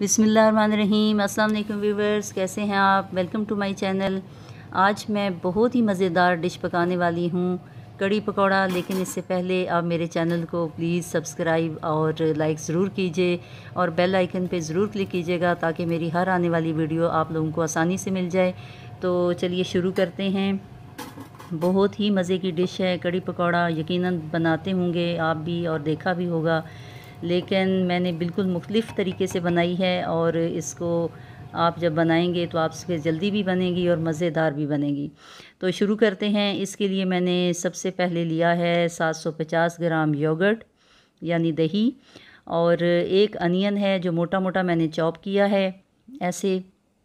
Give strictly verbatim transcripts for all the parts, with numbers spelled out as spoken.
बिस्मिल्लाहिर्रहमानिर्रहीम। अस्सलाम वालेकुम व्यूवर्स, कैसे हैं आप? Welcome to my channel. आज मैं बहुत ही मज़ेदार डिश पकाने वाली हूँ, कड़ी पकौड़ा। लेकिन इससे पहले आप मेरे चैनल को प्लीज़ सब्सक्राइब और लाइक ज़रूर कीजिए और बेल आइकन पे ज़रूर क्लिक कीजिएगा ताकि मेरी हर आने वाली वीडियो आप लोगों को आसानी से मिल जाए। तो चलिए शुरू करते हैं। बहुत ही मज़े की डिश है कड़ी पकौड़ा। यकीनन बनाते होंगे आप भी और देखा भी होगा, लेकिन मैंने बिल्कुल मुख्तलिफ़ तरीके से बनाई है और इसको आप जब बनाएंगे तो आपसे जल्दी भी बनेगी और मज़ेदार भी बनेगी। तो शुरू करते हैं। इसके लिए मैंने सबसे पहले लिया है सात सौ पचास ग्राम योगर्ट यानी दही, और एक अनियन है जो मोटा मोटा मैंने चॉप किया है। ऐसे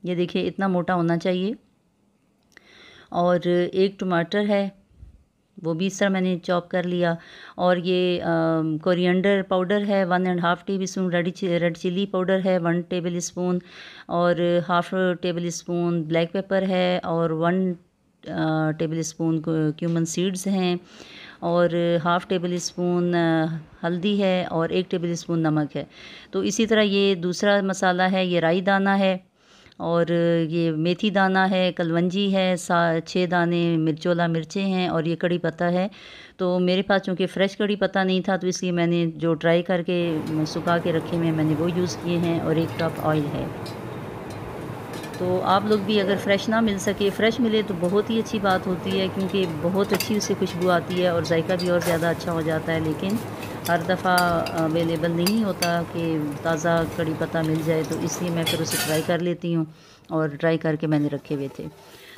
ये देखिए, इतना मोटा होना चाहिए। और एक टमाटर है, वो भी इस तरह मैंने चॉप कर लिया। और ये कोरिएंडर पाउडर है one and half table spoon, red red chilli powder है वन टेबल स्पून, और half table spoon black pepper है, और one table spoon cumin seeds हैं, और हाफ़ टेबल स्पून हल्दी है, और एक टेबल स्पून नमक है। तो इसी तरह ये दूसरा मसाला है, ये राई दाना है, और ये मेथी दाना है, कलवंजी है, सा छः दाने मिर्चोला मिर्चें हैं, और ये कड़ी पत्ता है। तो मेरे पास चूँकि फ़्रेश कड़ी पत्ता नहीं था तो इसलिए मैंने जो ड्राई करके सुखा के रखे हुए मैंने वो यूज़ किए हैं, और एक कप ऑयल है। तो आप लोग भी अगर फ़्रेश ना मिल सके, फ़्रेश मिले तो बहुत ही अच्छी बात होती है, क्योंकि बहुत अच्छी उससे खुशबू आती है और जायका भी और ज़्यादा अच्छा हो जाता है। लेकिन हर दफ़ा अवेलेबल नहीं होता कि ताज़ा कड़ी पत्ता मिल जाए, तो इसलिए मैं फिर उसे ट्राई कर लेती हूँ, और ट्राई करके मैंने रखे हुए थे।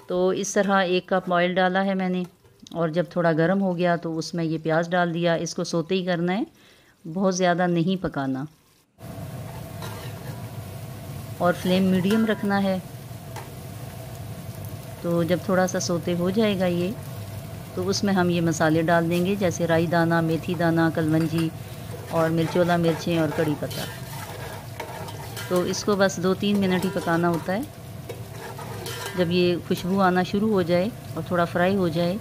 तो इस तरह एक कप ऑयल डाला है मैंने, और जब थोड़ा गर्म हो गया तो उसमें ये प्याज डाल दिया। इसको सोते ही करना है, बहुत ज़्यादा नहीं पकाना, और फ्लेम मीडियम रखना है। तो जब थोड़ा सा सोते हो जाएगा ये, तो उसमें हम ये मसाले डाल देंगे, जैसे राई दाना, मेथी दाना, कलवंजी, और मिर्चोला मिर्चें, और कड़ी पत्ता। तो इसको बस दो तीन मिनट ही पकाना होता है। जब ये खुशबू आना शुरू हो जाए और थोड़ा फ्राई हो जाए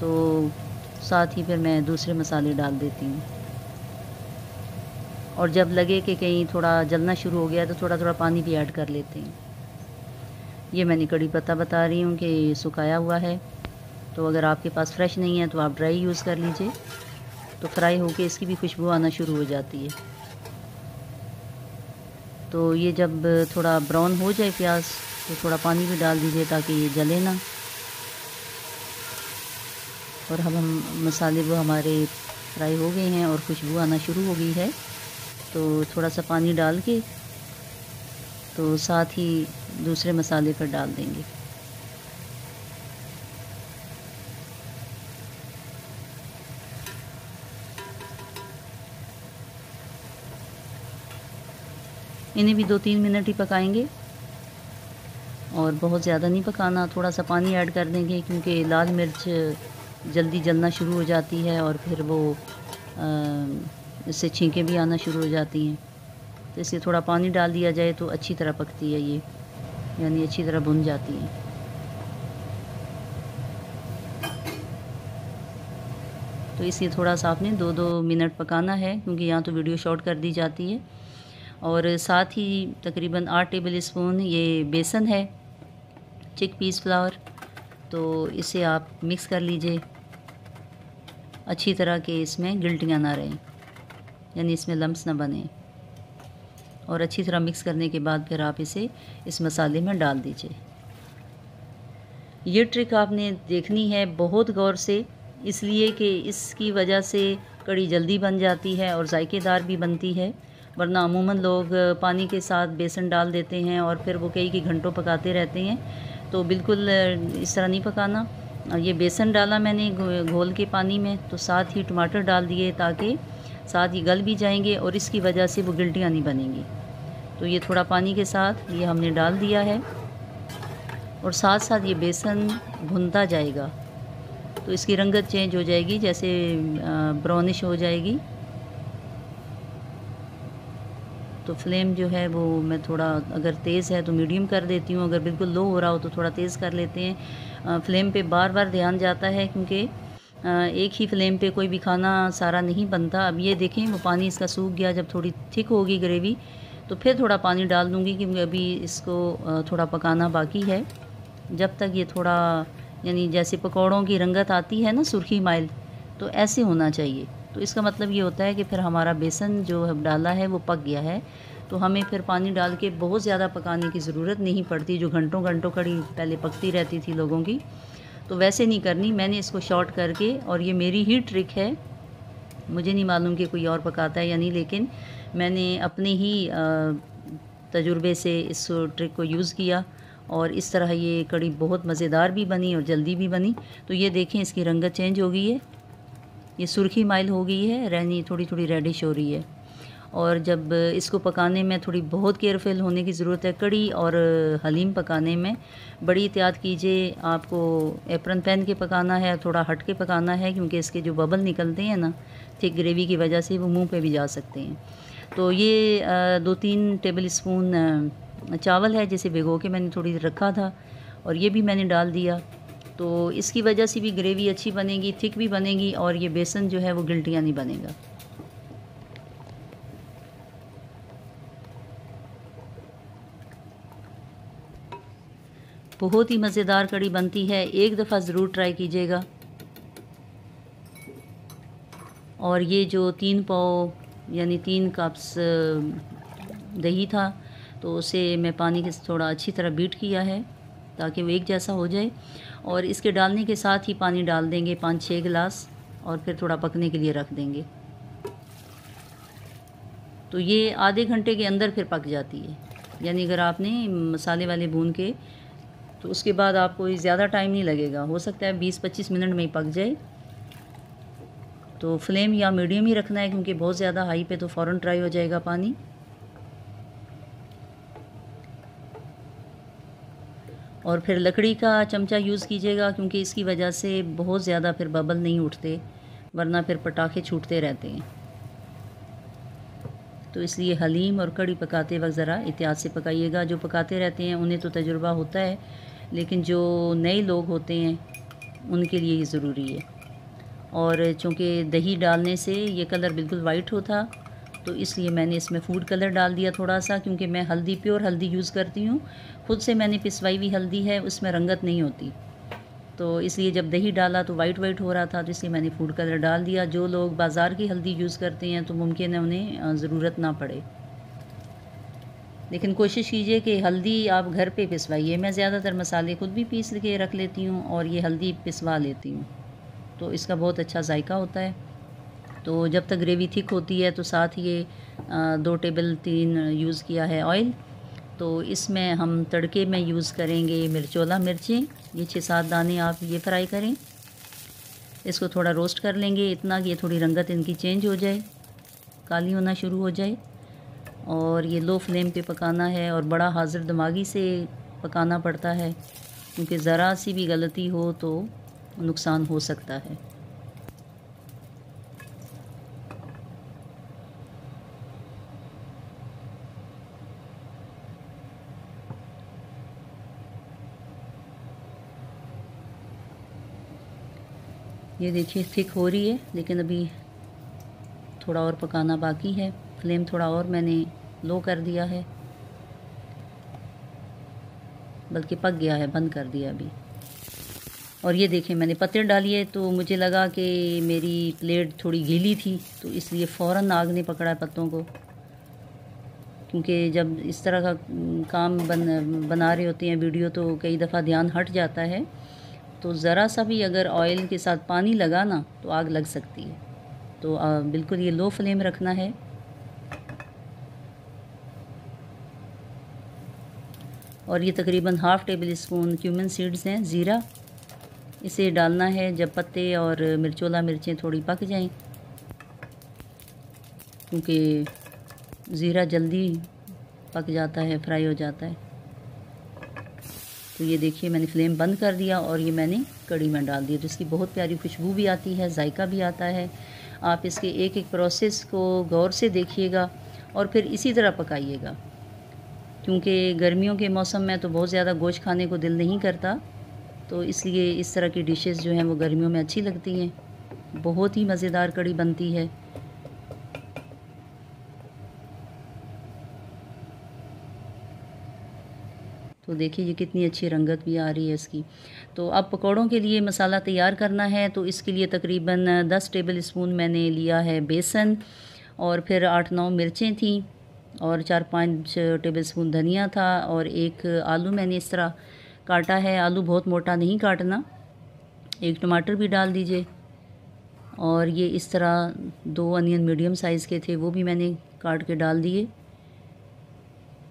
तो साथ ही फिर मैं दूसरे मसाले डाल देती हूँ। और जब लगे कि कहीं थोड़ा जलना शुरू हो गया तो थोड़ा थोड़ा पानी भी ऐड कर लेते हैं। ये मैंने कड़ी पत्ता बता रही हूँ कि सुखाया हुआ है, तो अगर आपके पास फ्रेश नहीं है तो आप ड्राई यूज़ कर लीजिए। तो फ्राई होके इसकी भी खुशबू आना शुरू हो जाती है। तो ये जब थोड़ा ब्राउन हो जाए प्याज तो थोड़ा पानी भी डाल दीजिए ताकि ये जले ना, और हम हम मसाले वो हमारे फ्राई हो गए हैं और खुशबू आना शुरू हो गई है। तो थोड़ा सा पानी डाल के तो साथ ही दूसरे मसाले पर डाल देंगे। इन्हें भी दो तीन मिनट ही पकाएंगे, और बहुत ज़्यादा नहीं पकाना। थोड़ा सा पानी ऐड कर देंगे क्योंकि लाल मिर्च जल्दी जलना शुरू हो जाती है और फिर वो इससे छींकें भी आना शुरू हो जाती हैं। तो इसलिए थोड़ा पानी डाल दिया जाए तो अच्छी तरह पकती है ये, यानी अच्छी तरह भुन जाती है। तो इसलिए थोड़ा सा आपने दो दो मिनट पकाना है, क्योंकि यहाँ तो वीडियो शॉर्ट कर दी जाती है। और साथ ही तकरीबन आठ टेबल स्पून ये बेसन है, चिक पीस फ्लावर, तो इसे आप मिक्स कर लीजिए अच्छी तरह के, इसमें गिल्टियाँ ना रहें, यानी इसमें लम्स ना बने। और अच्छी तरह मिक्स करने के बाद फिर आप इसे इस मसाले में डाल दीजिए। ये ट्रिक आपने देखनी है बहुत गौर से, इसलिए कि इसकी वजह से कड़ी जल्दी बन जाती है और जायकेदार भी बनती है। वरना अमूमन लोग पानी के साथ बेसन डाल देते हैं और फिर वो कई कई घंटों पकाते रहते हैं। तो बिल्कुल इस तरह नहीं पकाना। ये बेसन डाला मैंने घोल के पानी में, तो साथ ही टमाटर डाल दिए ताकि साथ ही गल भी जाएंगे और इसकी वजह से वो गिल्टियाँ नहीं बनेंगी। तो ये थोड़ा पानी के साथ ये हमने डाल दिया है, और साथ साथ ये बेसन भुनता जाएगा। तो इसकी रंगत चेंज हो जाएगी, जैसे ब्राउनिश हो जाएगी। तो फ्लेम जो है वो मैं थोड़ा, अगर तेज़ है तो मीडियम कर देती हूँ, अगर बिल्कुल लो हो रहा हो तो थोड़ा तेज़ कर लेते हैं। फ्लेम पे बार बार ध्यान जाता है क्योंकि एक ही फ्लेम पे कोई भी खाना सारा नहीं बनता। अब ये देखें वो पानी इसका सूख गया। जब थोड़ी थिक होगी ग्रेवी तो फिर थोड़ा पानी डाल दूँगी क्योंकि अभी इसको थोड़ा पकाना बाकी है। जब तक ये थोड़ा यानी जैसे पकौड़ों की रंगत आती है ना सुर्खी माइल, तो ऐसे होना चाहिए। तो इसका मतलब ये होता है कि फिर हमारा बेसन जो हम डाला है वो पक गया है। तो हमें फिर पानी डाल के बहुत ज़्यादा पकाने की ज़रूरत नहीं पड़ती, जो घंटों घंटों कड़ी पहले पकती रहती थी लोगों की। तो वैसे नहीं करनी, मैंने इसको शॉर्ट करके, और ये मेरी ही ट्रिक है, मुझे नहीं मालूम कि कोई और पकाता है या नहीं, लेकिन मैंने अपने ही तजुर्बे से इस ट्रिक को यूज़ किया और इस तरह ये कड़ी बहुत मज़ेदार भी बनी और जल्दी भी बनी। तो ये देखें इसकी रंगत चेंज हो गई है, ये सुर्खी माइल हो गई है, रहनी थोड़ी थोड़ी रेडिश हो रही है। और जब इसको पकाने में थोड़ी बहुत केयरफुल होने की ज़रूरत है। कड़ी और हलीम पकाने में बड़ी एहतियात कीजिए, आपको एप्रन पहन के पकाना है, थोड़ा हट के पकाना है, क्योंकि इसके जो बबल निकलते हैं ना थिक ग्रेवी की वजह से वो मुंह पे भी जा सकते हैं। तो ये दो तीन टेबल स्पून चावल है जिसे भिगो के मैंने थोड़ी देर रखा था, और ये भी मैंने डाल दिया। तो इसकी वजह से भी ग्रेवी अच्छी बनेगी, थिक भी बनेगी, और ये बेसन जो है वो गिल्टिया नहीं बनेगा। बहुत ही मज़ेदार कड़ी बनती है, एक दफ़ा ज़रूर ट्राई कीजिएगा। और ये जो तीन पाव यानी तीन कप्स दही था, तो उसे मैं पानी के थोड़ा अच्छी तरह बीट किया है ताकि वो एक जैसा हो जाए। और इसके डालने के साथ ही पानी डाल देंगे पाँच छः गिलास, और फिर थोड़ा पकने के लिए रख देंगे। तो ये आधे घंटे के अंदर फिर पक जाती है, यानी अगर आपने मसाले वाले भून के तो उसके बाद आपको ज़्यादा टाइम नहीं लगेगा, हो सकता है बीस पच्चीस मिनट में ही पक जाए। तो फ्लेम या मीडियम ही रखना है क्योंकि बहुत ज़्यादा हाई पे तो फ़ौरन ड्राई हो जाएगा पानी। और फिर लकड़ी का चमचा यूज़ कीजिएगा क्योंकि इसकी वजह से बहुत ज़्यादा फिर बबल नहीं उठते, वरना फिर पटाखे छूटते रहते हैं। तो इसलिए हलीम और कड़ी पकाते वक्त ज़रा एहतियात से पकाइएगा। जो पकाते रहते हैं उन्हें तो तजुर्बा होता है, लेकिन जो नए लोग होते हैं उनके लिए ये ज़रूरी है। और चूँकि दही डालने से ये कलर बिल्कुल वाइट होता, तो इसलिए मैंने इसमें फूड कलर डाल दिया थोड़ा सा, क्योंकि मैं हल्दी प्योर हल्दी यूज़ करती हूँ, खुद से मैंने पिसवाई हुई हल्दी है, उसमें रंगत नहीं होती। तो इसलिए जब दही डाला तो वाइट वाइट हो रहा था, तो इसलिए मैंने फूड कलर डाल दिया। जो लोग बाज़ार की हल्दी यूज़ करते हैं तो मुमकिन है उन्हें ज़रूरत ना पड़े, लेकिन कोशिश कीजिए कि हल्दी आप घर पे पिसवाइए। मैं ज़्यादातर मसाले खुद भी पीस के रख लेती हूँ और ये हल्दी पिसवा लेती हूँ, तो इसका बहुत अच्छा जायका होता है। तो जब तक ग्रेवी थिक होती है तो साथ ये दो टेबल तीन यूज़ किया है ऑयल, तो इसमें हम तड़के में यूज़ करेंगे मिर्चोला मिर्चें, ये छः सात दाने आप ये फ्राई करें, इसको थोड़ा रोस्ट कर लेंगे इतना कि ये थोड़ी रंगत इनकी चेंज हो जाए, काली होना शुरू हो जाए। और ये लो फ्लेम पे पकाना है और बड़ा हाजिर दिमागी से पकाना पड़ता है, क्योंकि ज़रा सी भी गलती हो तो नुकसान हो सकता है। ये देखिए थिक हो रही है, लेकिन अभी थोड़ा और पकाना बाकी है। फ्लेम थोड़ा और मैंने लो कर दिया है, बल्कि पक गया है, बंद कर दिया अभी। और ये देखिए मैंने पत्ते डालिए, तो मुझे लगा कि मेरी प्लेट थोड़ी गीली थी, तो इसलिए फ़ौरन आग ने पकड़ा पत्तों को, क्योंकि जब इस तरह का काम बन बना रहे होते हैं वीडियो तो कई दफ़ा ध्यान हट जाता है। तो ज़रा सा भी अगर ऑयल के साथ पानी लगा ना तो आग लग सकती है। तो आ, बिल्कुल ये लो फ्लेम रखना है। और ये तकरीबन half table spoon cumin seeds हैं, ज़ीरा, इसे डालना है जब पत्ते और मिर्चोला मिर्चें थोड़ी पक जाएं, क्योंकि ज़ीरा जल्दी पक जाता है, फ्राई हो जाता है। तो ये देखिए मैंने फ्लेम बंद कर दिया और ये मैंने कड़ी में डाल दिया, तो इसकी बहुत प्यारी खुशबू भी आती है, जायका भी आता है। आप इसके एक एक प्रोसेस को गौर से देखिएगा और फिर इसी तरह पकाइएगा, क्योंकि गर्मियों के मौसम में तो बहुत ज़्यादा गोश्त खाने को दिल नहीं करता, तो इसलिए इस तरह की डिशेस जो हैं वो गर्मियों में अच्छी लगती हैं। बहुत ही मज़ेदार कड़ी बनती है। तो देखिए ये कितनी अच्छी रंगत भी आ रही है इसकी। तो अब पकौड़ों के लिए मसाला तैयार करना है, तो इसके लिए तकरीबन दस टेबल स्पून मैंने लिया है बेसन, और फिर आठ नौ मिर्चें थी, और चार पाँच टेबल स्पून धनिया था, और एक आलू मैंने इस तरह काटा है। आलू बहुत मोटा नहीं काटना। एक टमाटर भी डाल दीजिए, और ये इस तरह दो अनियन मीडियम साइज़ के थे वो भी मैंने काट के डाल दिए।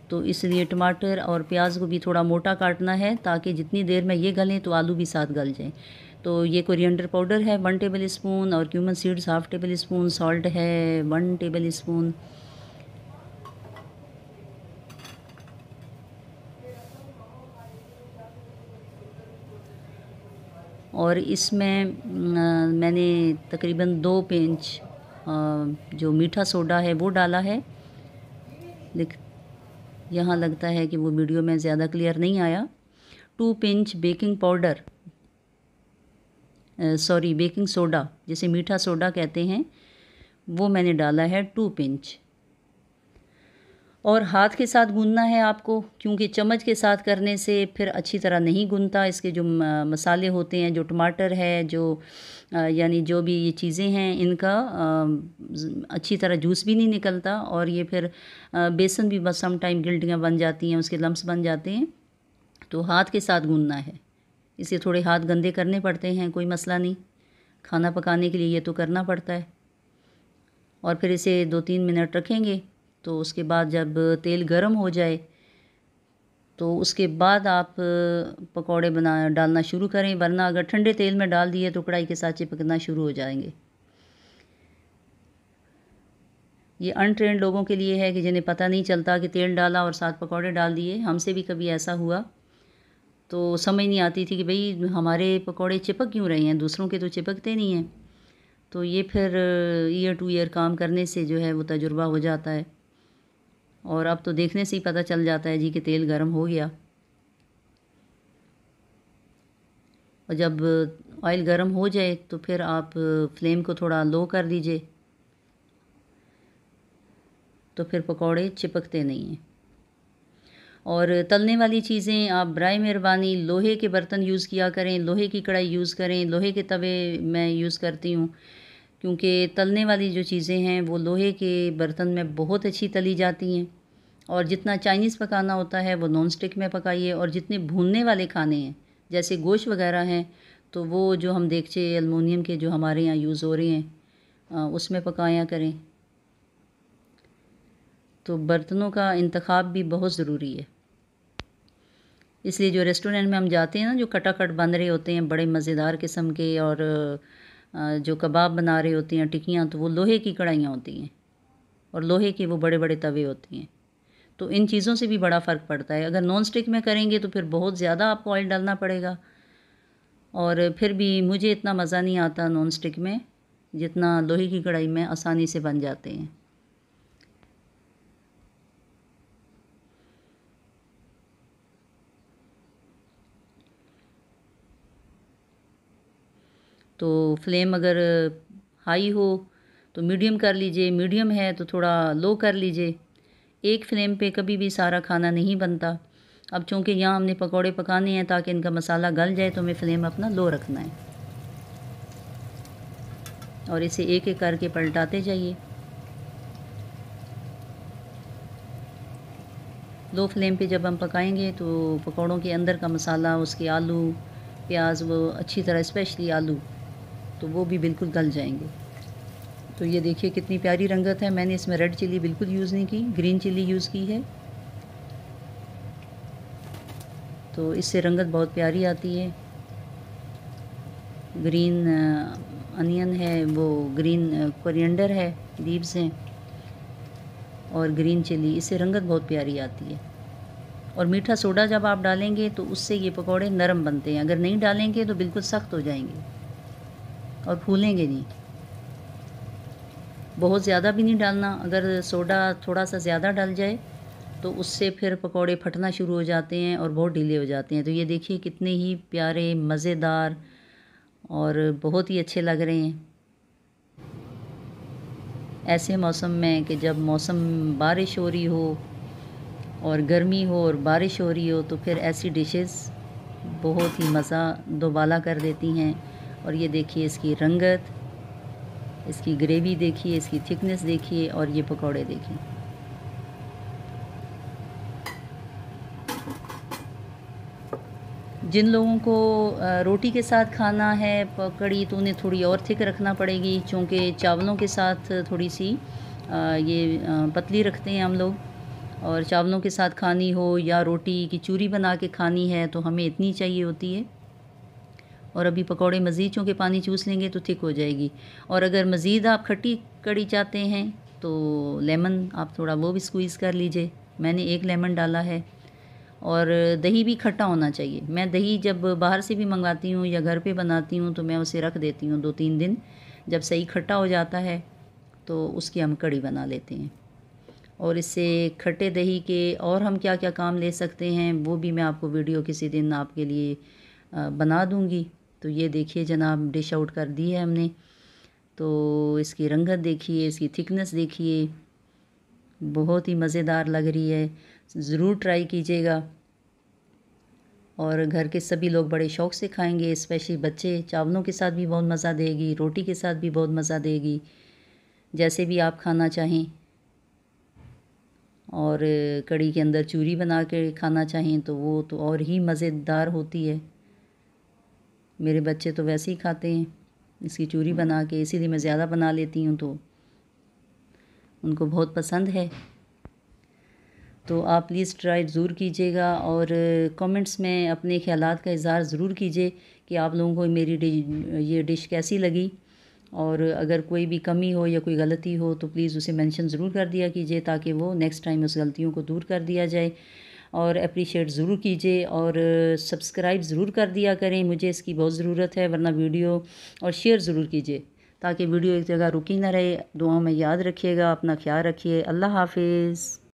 तो इसलिए टमाटर और प्याज को भी थोड़ा मोटा काटना है ताकि जितनी देर में ये गलें तो आलू भी साथ गल जाएं। तो ये कोरिएंडर पाउडर है वन टेबल स्पून, और cumin seeds half table spoon, salt है वन टेबल स्पून, और इसमें मैंने तकरीबन दो पिंच जो मीठा सोडा है वो डाला है। लेकिन यहाँ लगता है कि वो वीडियो में ज़्यादा क्लियर नहीं आया। Two pinch baking powder, sorry baking soda जिसे मीठा सोडा कहते हैं, वो मैंने डाला है टू पिंच। और हाथ के साथ गूंदना है आपको, क्योंकि चम्मच के साथ करने से फिर अच्छी तरह नहीं गूंदता। इसके जो मसाले होते हैं, जो टमाटर है, जो यानी जो भी ये चीज़ें हैं, इनका अच्छी तरह जूस भी नहीं निकलता, और ये फिर बेसन भी बस सम टाइम गिल्टियाँ बन जाती हैं, उसके लम्स बन जाते हैं। तो हाथ के साथ गूंदना है, इसलिए थोड़े हाथ गंदे करने पड़ते हैं, कोई मसला नहीं, खाना पकाने के लिए ये तो करना पड़ता है। और फिर इसे दो तीन मिनट रखेंगे, तो उसके बाद जब तेल गर्म हो जाए तो उसके बाद आप पकौड़े बना डालना शुरू करें, वरना अगर ठंडे तेल में डाल दिए तो कढ़ाई के साँचे पकना शुरू हो जाएंगे। ये अनट्रेंड लोगों के लिए है कि जिन्हें पता नहीं चलता कि तेल डाला और साथ पकौड़े डाल दिए। हमसे भी कभी ऐसा हुआ, तो समझ नहीं आती थी कि भाई हमारे पकौड़े चिपक क्यों रहे हैं, दूसरों के तो चिपकते नहीं हैं। तो ये फिर ईयर टू ईयर काम करने से जो है वो तजुर्बा हो जाता है, और अब तो देखने से ही पता चल जाता है जी कि तेल गर्म हो गया। और जब ऑयल गर्म हो जाए तो फिर आप फ्लेम को थोड़ा लो कर दीजिए, तो फिर पकौड़े चिपकते नहीं हैं। और तलने वाली चीज़ें आप बराए मेहरबानी लोहे के बर्तन यूज़ किया करें, लोहे की कढ़ाई यूज़ करें, लोहे के तवे मैं यूज़ करती हूँ, क्योंकि तलने वाली जो चीज़ें हैं वो लोहे के बर्तन में बहुत अच्छी तली जाती हैं। और जितना चाइनीज़ पकाना होता है वो नॉन स्टिक में पकाइए, और जितने भूनने वाले खाने हैं जैसे गोश्त वगैरह हैं, तो वो जो हम देखचे एलुमिनियम के जो हमारे यहाँ यूज़ हो रहे हैं उसमें पकाया करें। तो बर्तनों का इंतखाब भी बहुत ज़रूरी है, इसलिए जो रेस्टोरेंट में हम जाते हैं ना, जो कटाकट बन रहे होते हैं बड़े मज़ेदार किस्म के, और जो कबाब बना रहे होते हैं, टिक्कियाँ, तो वो लोहे की कढ़ाइयाँ होती हैं, और लोहे के वो बड़े बड़े तवे होते हैं। तो इन चीज़ों से भी बड़ा फ़र्क पड़ता है। अगर नॉन स्टिक में करेंगे तो फिर बहुत ज़्यादा आपको ऑयल डालना पड़ेगा, और फिर भी मुझे इतना मज़ा नहीं आता नॉन स्टिक में जितना लोहे की कढ़ाई में आसानी से बन जाते हैं। तो फ्लेम अगर हाई हो तो मीडियम कर लीजिए, मीडियम है तो थोड़ा लो कर लीजिए। एक फ्लेम पे कभी भी सारा खाना नहीं बनता। अब चूँकि यहाँ हमने पकौड़े पकाने हैं ताकि इनका मसाला गल जाए, तो हमें फ्लेम अपना लो रखना है, और इसे एक एक करके पलटाते जाइए। लो फ्लेम पे जब हम पकाएंगे तो पकौड़ों के अंदर का मसाला, उसके आलू प्याज, वो अच्छी तरह, स्पेशली आलू, तो वो भी बिल्कुल गल जाएंगे। तो ये देखिए कितनी प्यारी रंगत है। मैंने इसमें रेड चिली बिल्कुल यूज़ नहीं की, ग्रीन चिली यूज़ की है, तो इससे रंगत बहुत प्यारी आती है। ग्रीन अनियन है, वो ग्रीन कोरिएंडर है, लीव्स हैं, और ग्रीन चिली, इससे रंगत बहुत प्यारी आती है। और मीठा सोडा जब आप डालेंगे तो उससे ये पकौड़े नरम बनते हैं, अगर नहीं डालेंगे तो बिल्कुल सख्त हो जाएंगे और फूलेंगे नहीं। बहुत ज़्यादा भी नहीं डालना, अगर सोडा थोड़ा सा ज़्यादा डाल जाए तो उससे फिर पकौड़े फटना शुरू हो जाते हैं और बहुत ढीले हो जाते हैं। तो ये देखिए कितने ही प्यारे, मज़ेदार और बहुत ही अच्छे लग रहे हैं ऐसे मौसम में, कि जब मौसम बारिश हो रही हो और गर्मी हो और बारिश हो रही हो तो फिर ऐसी डिशेस बहुत ही मज़ा दोबाला कर देती हैं। और ये देखिए इसकी रंगत, इसकी ग्रेवी देखिए, इसकी थिकनेस देखिए, और ये पकौड़े देखिए। जिन लोगों को रोटी के साथ खाना है पकड़ी तो उन्हें थोड़ी और थिक रखना पड़ेगी, क्योंकि चावलों के साथ थोड़ी सी ये पतली रखते हैं हम लोग। और चावलों के साथ खानी हो या रोटी की चूरी बना के खानी है तो हमें इतनी चाहिए होती है। और अभी पकौड़े मज़ीद चूँकि पानी चूस लेंगे तो थिक हो जाएगी। और अगर मज़ीद आप खट्टी कड़ी चाहते हैं तो लेमन आप थोड़ा वो भी स्क्वीज़ कर लीजिए। मैंने एक लेमन डाला है। और दही भी खट्टा होना चाहिए। मैं दही जब बाहर से भी मंगवाती हूँ या घर पे बनाती हूँ तो मैं उसे रख देती हूँ दो तीन दिन। जब सही खट्टा हो जाता है तो उसकी हम कड़ी बना लेते हैं। और इससे खट्टे दही के और हम क्या क्या काम ले सकते हैं वो भी मैं आपको वीडियो किसी दिन आपके लिए बना दूँगी। तो ये देखिए जनाब डिश आउट कर दी है हमने। तो इसकी रंगत देखिए, इसकी थिकनेस देखिए, बहुत ही मज़ेदार लग रही है। ज़रूर ट्राई कीजिएगा और घर के सभी लोग बड़े शौक़ से खाएंगे, स्पेशली बच्चे। चावलों के साथ भी बहुत मज़ा देगी, रोटी के साथ भी बहुत मज़ा देगी, जैसे भी आप खाना चाहें। और कड़ी के अंदर चूरी बना के खाना चाहें तो वो तो और ही मज़ेदार होती है। मेरे बच्चे तो वैसे ही खाते हैं इसकी चूरी बना के, इसीलिए मैं ज़्यादा बना लेती हूँ तो उनको बहुत पसंद है। तो आप प्लीज़ ट्राई ज़रूर कीजिएगा और कमेंट्स में अपने ख्यालात का इजहार ज़रूर कीजिए कि आप लोगों को मेरी ये डिश कैसी लगी। और अगर कोई भी कमी हो या कोई गलती हो तो प्लीज़ उसे मेंशन ज़रूर कर दिया कीजिए, ताकि वो नेक्स्ट टाइम उस गलतियों को दूर कर दिया जाए। और अप्रिशिएट ज़रूर कीजिए और सब्सक्राइब ज़रूर कर दिया करें, मुझे इसकी बहुत ज़रूरत है, वरना वीडियो और शेयर ज़रूर कीजिए ताकि वीडियो एक जगह रुकी ना रहे। दुआओं में याद रखिएगा, अपना ख्याल रखिए। अल्लाह हाफिज़।